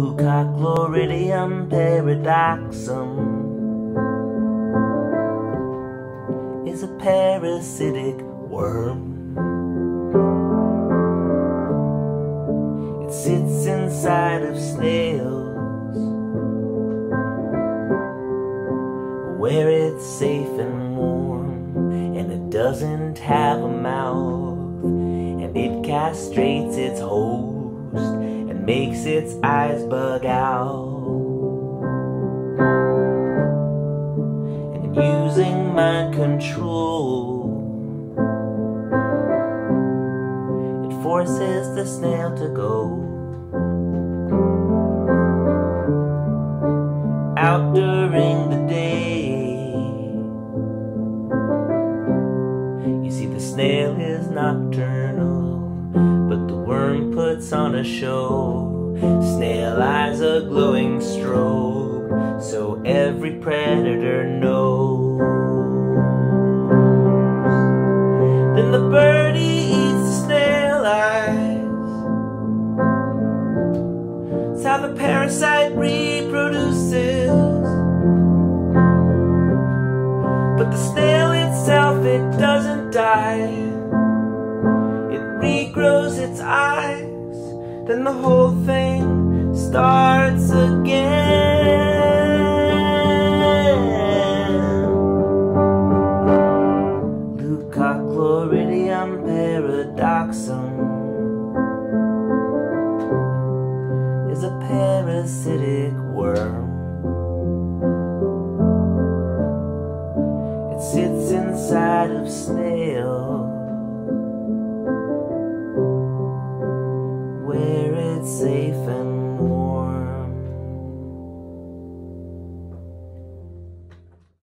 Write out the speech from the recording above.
Leucochloridium paradoxum is a parasitic worm. It sits inside of snails, where it's safe and warm, and it doesn't have a mouth, and it castrates its host and makes its eyes bug out. And using mind control, it forces the snail to go out during the day. You see, the snail is nocturnal, but the worm puts on a show. Snail eyes a glowing strobe, so every predator knows. Then the birdie eats the snail eyes. It's how the parasite reproduces. But the snail itself, it doesn't die. Regrows its eyes, then the whole thing starts again. Leucochloridium paradoxum is a parasitic worm. It sits inside of snails, where it's safe and